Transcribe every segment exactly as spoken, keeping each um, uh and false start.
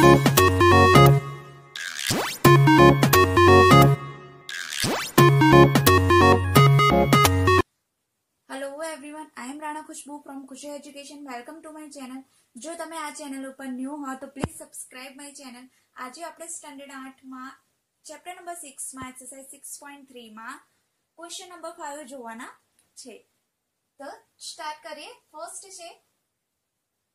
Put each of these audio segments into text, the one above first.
Hello everyone, I am Rana Khushbu from Khushi education. Welcome to my channel. जो तमे आ channel उपर new हो तो प्लीज सब्सक्राइब माय चैनल। आज आपणे स्टैंडर्ड आठ मां चैप्टर नंबर सिक्स मां एक्सरसाइज सिक्स पॉइंट थ्री मां क्वेश्चन नंबर फाइव जोवाना छे। तो स्टार्ट करिए। फर्स्ट छे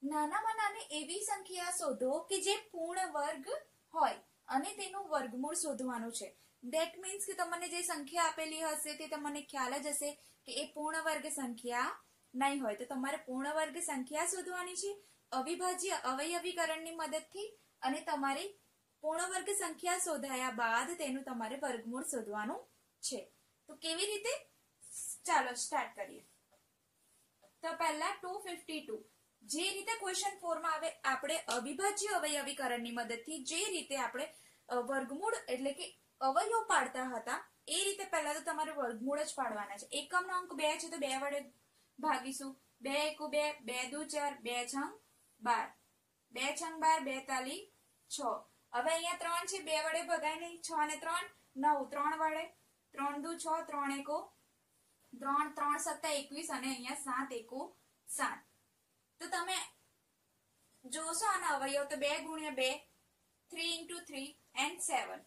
नाना मां नानी एवी संख्या शोधो के जे पूर्ण वर्ग होय अने तेनुं वर्गमूळ शोधवानुं छे। डेट मीन्स के तमने जे संख्या आपेली हशे ते तमने ख्याल ज हशे के ए पूर्ण वर्ग संख्या नहीं होय तो तमारे पूर्ण वर्ग संख्या शोधवानी छे। अविभाज्य अवयवीकरणनी मददथी अने तमारी पूर्ण वर्ग संख्या शोधाया बाद तेनु तमारे वर्गमूळ शोधवानुं छे। तो केवी रीते चालो स्टार्ट करिए। तो पहला टू फिफ्टी टू जे रीते क्वेश्चन फोर मां आवे आपणे अविभाज्य अवयवीकरणनी मददथी जे रीते आपणे वर्गमूळ एटले के अवयव पाड़ता हता ए रीते पहला तो तमारे वर्गमूळ ज पाडवाना छे। एकमनो अंक दो छे तो दो वडे भागीशु। दो एकु दो, दो दू चार, दो छंग बार, दो छंग बार बेताली छह। हवे अहींया तीन छे, दो वडे भगाय नहीं, छह अने तीन नौ, तीन वडे तीन दू छह, तीन एकु तीन, तीन सत्ता एकवीस अने अहींया सात एकु सात। तो तमे जोशो आना अवयव तो दो गुणिया दो तीन इंटू तीन एंड सात।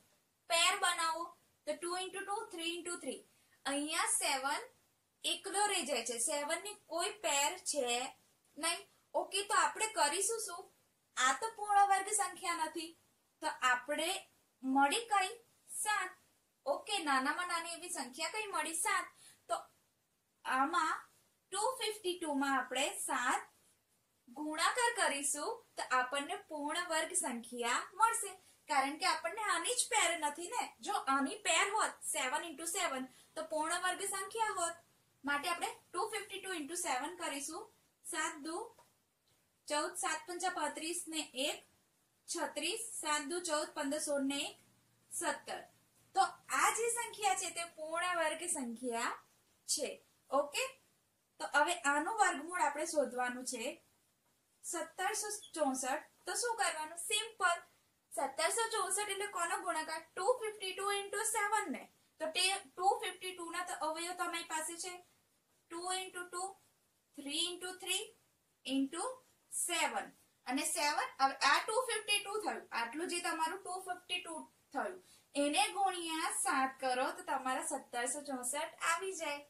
पेर बनाओ तो two into two three into three अहिया सेवन एकलो रही जाए छे। सेवन नी कोई पेर छे नहीं। ओके तो आपणे करीशुं शुं? आ तो पूर्ण वर्ग संख्या नथी तो आपणे मळी कई सात। ओके नानामां नानी एवी संख्या कई मळी सात। तो आमां टू फिफ्टी टू मां आपणे सात गुणाकार करीशुं तो आपणने पूर्ण वर्ग संख्या मळशे। कारण के आपने आनी ज पेर नथी ने। जो आनी पेर होत सेवन इंटू सेवन तो पूर्ण वर्ग संख्या होत। माटे आपने two fifty two into seven करीशु। सात दू चौदह, सात पंचा पैंतीस ने एक छत्तीस, सात दू चौदह पंद्रह सोल ने एक सत्तर। तो आज ये संख्या छे ते पूर्ण वर्ग संख्या छे। ओके तो हवे आनु वर्गमूळ आपणे शोधवानुं छे। सत्तर सौ चौसठ। तो शुं करवानुं? सिंपल सत्तर सौ चौसठ એટલે કોનો ગુણાકાર? टू फिफ्टी टू * सेवन ને। તો टू फिफ्टी टू ના તો અવયવ તમારી પાસે છે two * two three * three * seven અને सेवन। હવે આ टू फिफ्टी टू થયું, આટલું જે તમારું टू फिफ्टी टू થયું એને ગુણ્યા सात કરો તો તમારા सत्तर सौ चौसठ આવી જાય।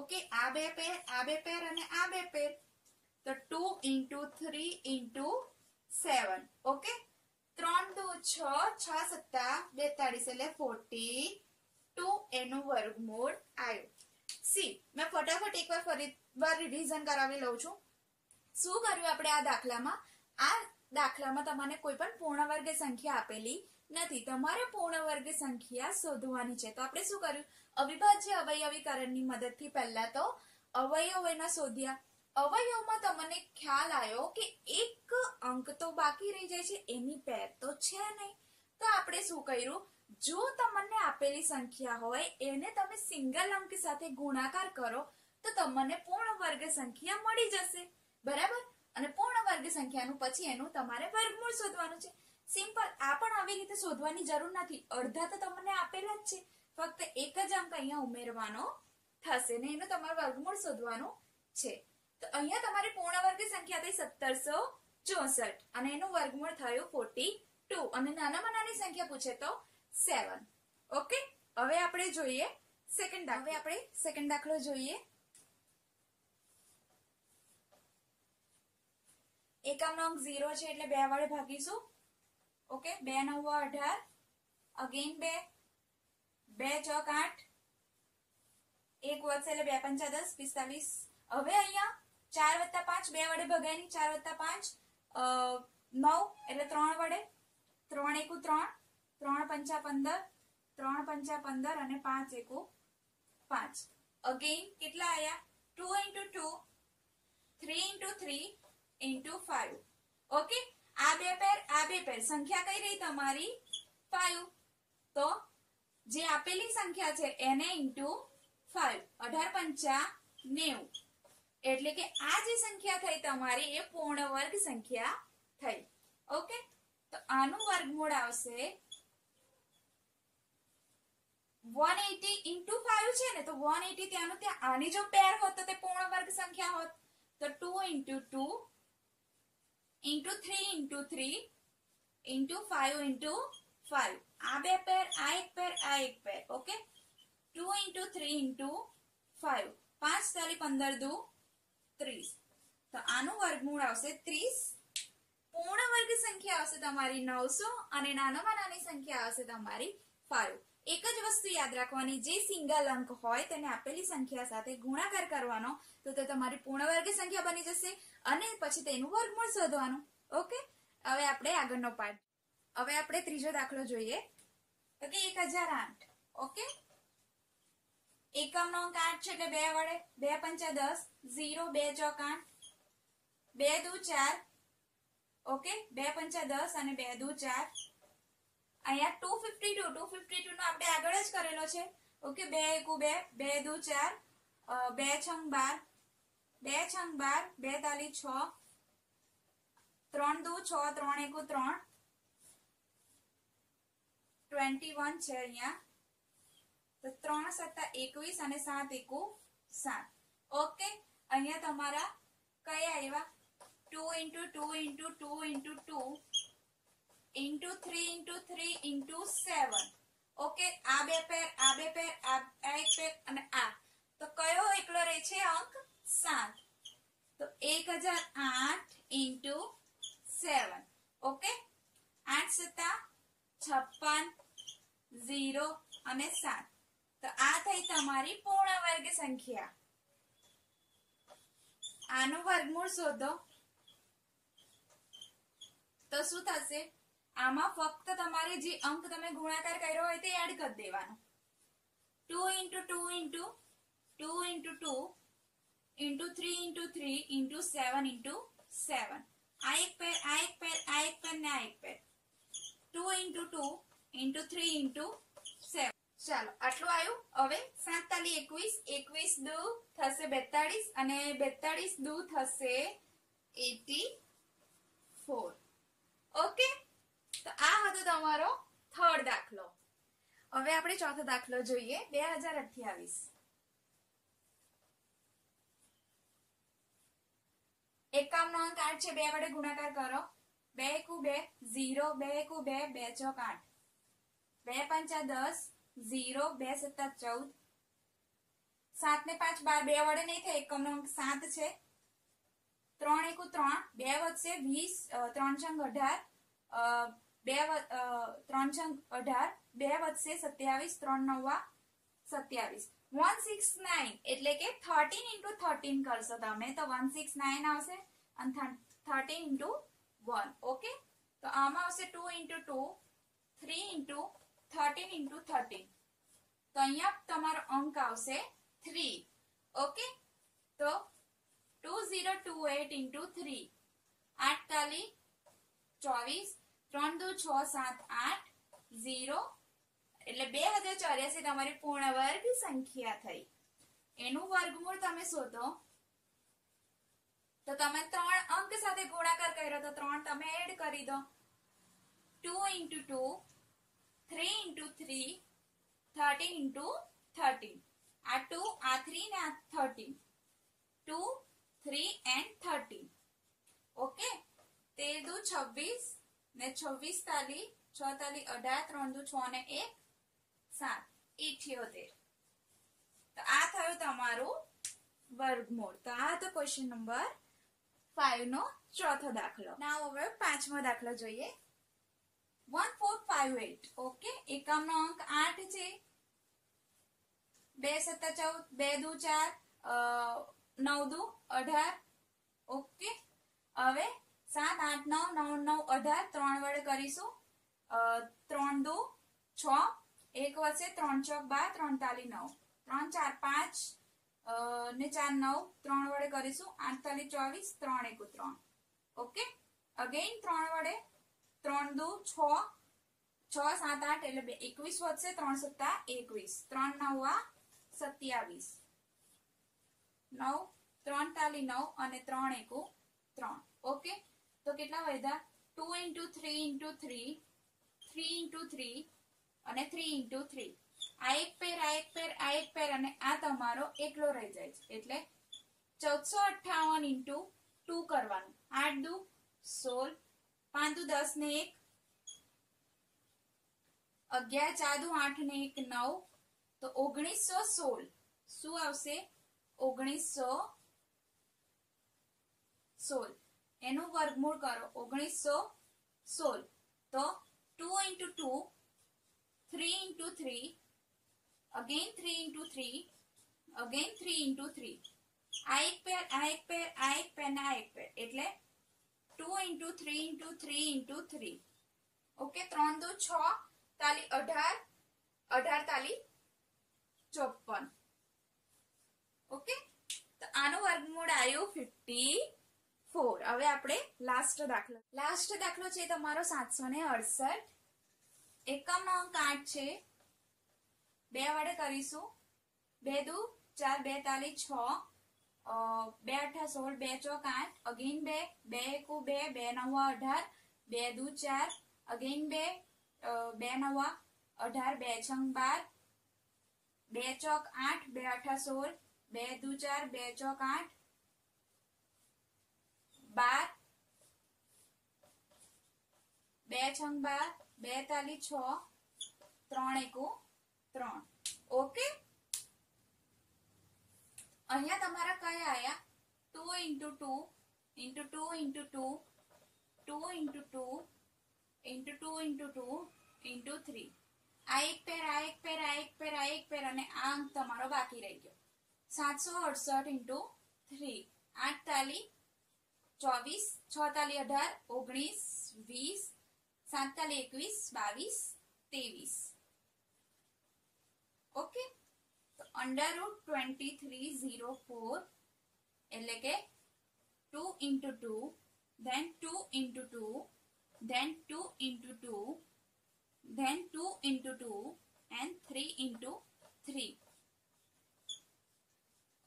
ઓકે આ બે પેર, આ બે પેર અને આ બે પેર તો टू * थ्री * सेवन। ઓકે त्रण दो छ, छ सत्ता बेतालीस एटले बयालीस एनु वर्गमूळ आयो। सी मैं फटाफट एकवार फरीवार रिवीजन करावी लઉં છું। શું કર્યું આપણે આ દાખલામાં? આ દાખલામાં તમને કોઈ પણ પૂર્ણ વર્ગ સંખ્યા આપેલી નથી, તમારે પૂર્ણ વર્ગ સંખ્યા શોધવાની છે। તો આપણે શું કર્યું? અવિભાજ્ય અવયવીકરણની મદદથી પહેલા તો અવયવોના શોધ્યા। अवयवमां तमने ख्याल आयो कि एक अंक तो बाकी रही जाए छे, एनी पेर तो छे नहीं। तो आपणे शुं कर्युं? जो तमने आपेली संख्या होय एने तमे सिंगल अंक साथे गुणाकार करो तो तमने पूर्ण वर्ग संख्या मळी जशे। बराबर। अने पूर्ण वर्ग संख्यानुं पछी एनुं तमारे वर्गमूळ शोधवानुं छे। सिंपल। आ पण आवी रीते शोधवानी जरूर नथी। अर्धा तो तमने आपेला ज छे, फक्त एक ज अंक अहींया उमेरवानो थशे ने एनुं तमारे वर्गमूळ शोधवानुं छे। तो अहींया तमारी पूर्ण वर्ग संख्या थई सत्तर सौ चौसठ अने एनो वर्गमूळ थयो बयालीस अने नानामां नानी संख्या पूछे तो सात। ओके हवे आपणे जोईए सेकंड दाखलो। हवे आपणे सेकंड दाखलो जोईए। एकामनो अंक शून्य छे एटले दो वडे भागीशु। ओके दो नवा अठार, अगेन दो, दो चौक आठ, एक વધશે એટલે दो पंचा दस, पैंतालीस। હવે અહીંયા चार વત્તા पांच दो વડે ભગાય નહીં, चार વત્તા पांच नौ એટલે तीन વડે, तीन एकु तीन, तीन पंचा पंद्रह, तीन पंचा पंद्रह અને पांच एकु पांच। अगेन કેટલા આયા? Two * two three * three * five. Okay આ બે પેર, આ બે પેર સંખ્યા કઈ રહી તમારી? पांच। તો જે આપેલી સંખ્યા છે એને * पांच अठार पंचा नब्बे એટલે કે આ જે સંખ્યા થઈ તમારી એ પૂર્ણ વર્ગ સંખ્યા થઈ। ઓકે તો आनु वर्गमूळ आवशे एक सौ अस्सी इंटू फाइव छे ने तो एक सौ अस्सी त्यानु त्या आनी जो पेर होत ते पूर्ण वर्ग संख्या होत तो two into two into three into three into five into five आ बे पेर आ एक पेर आ एक pair okay two into three into five पांच ताली पंदर दू तीस तो आनु वर्गमूळ आवशे तीस पूर्ण वर्ग संख्या आवशे तमारी नौ सौ अने नानामां नानी संख्या आवशे तमारी फाइव एक ज वस्तु याद रखवानी जे सिंगल अंक होय तेने आपेली संख्या साथे गुणाकार करवानो तो ते तमारी पूर्ण वर्ग संख्या बनी जशे अने पछी तेनुं वर्गमूळ शोधवानुं ओके हवे आपणे आगळनो पाठ हवे आपणे त्रीजो दाखलो जोईए तो के एक हज़ार आठ ओके एकमनो अंक आठ छे એટલે दो વડે दो पंचा दस शून्य दो चौक आठ दो दू चार ओके दो पंचा दस अने दो दू चार अहींया दो सौ बावन दो सौ बावन नो आपणे આગળ જ કરેલો છે ઓકે दो एक दो दो दो चार दो छह बारह दो छह बारह दो चार छह तीन दो छह तीन एक तीन इक्कीस છે અહિયાં તો तीन सत्ता इक्कीस અને सात एकू सात ઓકે અહિયાં તમારા કયા આવ્યા दो * दो * दो * दो * दो into three into three into seven okay आ बे पेर आ बे पेर आ एक पेर अने आ तो कयो एकलो रहे छे अंक सात तो एक हजार आठ इंटू सेवन ओके आठ सत्ता छप्पन जीरो अने सात तो आ थई तमारी पूर्ण वर्ग संख्या आनु वर्गमूल शोधो तो शुं थशे आमा फक्त तमारे जी अंक तमे गुणाकार कर्यो होय ते एड कर देवानो दो * दो * दो * दो * दो * तीन * तीन * सात * सात आ एक पेर आ एक पेर आ एक पेर ने आ एक पेर दो * दो * तीन * सात ચાલો આટલું આવ્યું હવે सात * इक्कीस इक्कीस दो થશે बयालीस અને बयालीस दो થશે चौरासी ओके तो आ हतो तमारो थर्ड दाखलो हवे आपणे चौथो दाखलो जोईए दो हज़ार अठारह एकावनो अंक आठ छे दो वडे गुणाकार करो दो एकू दो शून्य दो एकू दो दो चौक आठ दो पंचा दस शून्य दो सत्ता चौदह सात ने पाँच बार दो वडे नहीं थाय एकमनो अंक सात छे तीन एकू तीन दो વધશે बीस तीन छंग अठारह तीन छंग अठारह दो વધશે सत्तावीस तीन नवा सत्तावीस एक सौ उनहत्तर એટલે કે तेरह * तेरह કરશો તમે તો एक सौ उनहत्तर આવશે અને तेरह * एक ઓકે તો આમાં આવશે दो * दो तीन * तेरह * तेरह તો અહીંયા તમારો અંક આવશે तीन ઓકે તો दो हज़ार अठाईस * तीन आठ ताली चौबीस तीन दो छह सात आठ शून्य એટલે दो हज़ार चौरासी તમારી પૂર્ણ વર્ગ સંખ્યા થઈ એનું વર્ગમૂળ તમે શોધો તો તમે ત્રણ અંક સાથે ગુણાકાર કર્યો તો ત્રણ તમે એડ કરી દો दो * दो तीन * तीन तेरह * तेरह આ दो આ तीन ને આ तेरह दो तीन and तेरह ઓકે तेरह दो छब्बीस ने छब्बीस ताली छह ताली अठार त्रण दू छह ने एक सात अठ्ठोतेर तो आ थयो तमारो वर्गमूळ तो आ तो क्वेश्चन नंबर पाँच नो चौथो दाखलो नाउ હવે પાંચમો દાખલો જોઈએ एक चार पाँच आठ ओके एकम નો અંક आठ છે दो सत्ता चौदह दो दू चार नौ दू अठारह ओके હવે सात आठ नौ नौ नौ अठार त्रण वडे करीशु त्रण दो छ एक वच्चे त्रण चौक बार त्रण ताली नौ त्रण चार पांच ने चार नौ त्रण वडे करीशु आठ ताली चौबीस त्रण एकू त्रण ओके अगेन त्रण वडे त्रण दो छ छ सात आठ एटले एकवीस वच्चे त्रण सत्ता एकवीस त्रण नवा सत्तावीस नौ त्रण ताली नौ अने त्रण एकू त्रण ओके तो कितना वैधा two into three into three three into three अने थ्री इंटू थ्री आ एक पेर आ एक पेर आ एक पेर अने आ तमारो एकलो रही जाए एटले चौदसो अठावन इंटू टू करवानुं आठ दू सोल पांच दू दस ने एक अग्यार चार दू आठ ने एक नौ तो ओगनीस सौ सोल शू आवशे ओगनीस सौ सोल एनु वर्गमूल करो ओगनीस सौ सोल तो two into two three into three again three into three again three into three आ एक पेर आ एक पेर आ एक पेर ना एक पेर एटले two into three into three into three okay त्रण दो छ ताली अठार अठार ताली चौपन ओके तो आनो वर्गमूल आयो फिफ्टी फोर। हवे आपणे लास्ट दाखलो लास्ट दाखलो छे तमारो सात सौ अड़सठ। एकमनो अंक आठ छे बे वडे करीशुं बे दू चार बे ताली छ बे अठा सोल बे चौक आठ अगेन बे बे एकू बे बे नवा अठार बे दू चार अगेन बे बे नवा अठार बे छंग बार बे चौक आठ बे अठा सोल बे दू चार बे चौक आठ बार बे छंग बार बे ताली छ त्रण एकू त्रण। ओके अहिया तमारा क्या आया two into two into two into two two into two into two into two into three आ एक पेर आ एक पेर आ एक पेर आ एक पेर अने आ अंक तमारो बाकी रही गयो सात सौ अड़सठ इंटू थ्री आठ ताली चौवीस छ ताली अठार ओगनीस वीस सात ताली एकवीस बावीस तेवीस। Okay under root twenty three zero four एटले के two into two then two into two then two into two then two into two and three into three.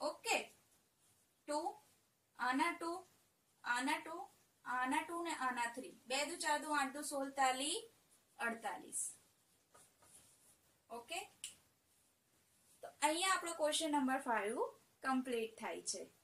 Okay two आना टू आना टू आना टू ने आना three बे दू चार दू आठ दू सोल ताली अड़तालीस। ओके अहीं आपणो क्वेश्चन नंबर फाइव कम्प्लीट थाय छे।